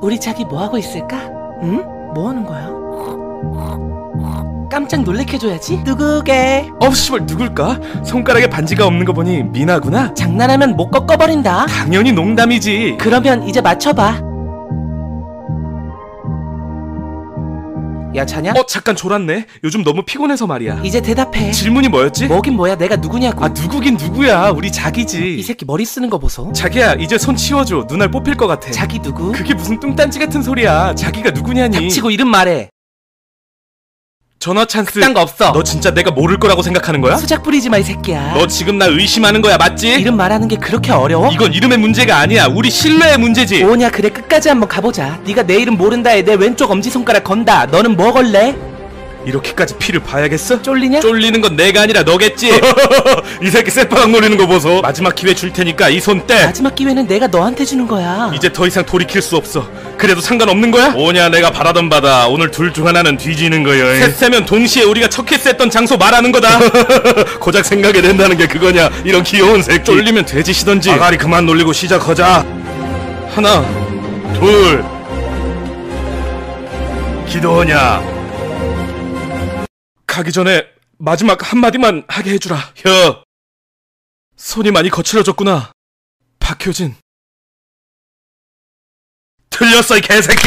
우리 자기 뭐하고 있을까? 응? 뭐하는 거야? 깜짝 놀래켜줘야지. 누구게? 씨발 누굴까? 손가락에 반지가 없는 거 보니 미나구나? 장난하면 못 꺾어버린다. 당연히 농담이지. 그러면 이제 맞춰봐. 야, 자냐? 잠깐 졸았네. 요즘 너무 피곤해서 말이야. 이제 대답해. 질문이 뭐였지? 뭐긴 뭐야, 내가 누구냐고. 누구긴 누구야. 우리 자기지. 이 새끼 머리 쓰는 거 보소. 자기야, 이제 손 치워줘. 눈알 뽑힐 것 같아. 자기 누구? 그게 무슨 뚱딴지 같은 소리야. 자기가 누구냐니. 닥치고 이름 말해. 전화 찬스. 그딴 거 없어. 너 진짜 내가 모를 거라고 생각하는 거야? 수작 부리지 마, 이 새끼야. 너 지금 나 의심하는 거야, 맞지? 이름 말하는 게 그렇게 어려워? 이건 이름의 문제가 아니야. 우리 신뢰의 문제지. 뭐냐, 그래. 끝까지 한번 가보자. 네가 내 이름 모른다에 내 왼쪽 엄지손가락 건다. 너는 뭐 걸래? 이렇게까지 피를 봐야겠어? 쫄리냐? 쫄리는 건 내가 아니라 너겠지. 이 새끼 새바닥 노리는 거 보소. 마지막 기회 줄 테니까 이 손 떼. 마지막 기회는 내가 너한테 주는 거야. 이제 더 이상 돌이킬 수 없어. 그래도 상관없는 거야? 뭐냐, 내가 바라던 바다. 오늘 둘 중 하나는 뒤지는 거여. 셋세면 동시에 우리가 첫 키스했던 장소 말하는 거다. 고작 생각이 된다는 게 그거냐, 이런 귀여운 새끼. 쫄리면 돼지시던지. 아가리 그만 놀리고 시작하자. 하나, 둘. 기도하냐? 가기 전에 마지막 한마디만 하게 해주라. 혀. 손이 많이 거칠어졌구나, 박효진. 틀렸어, 이 개새끼.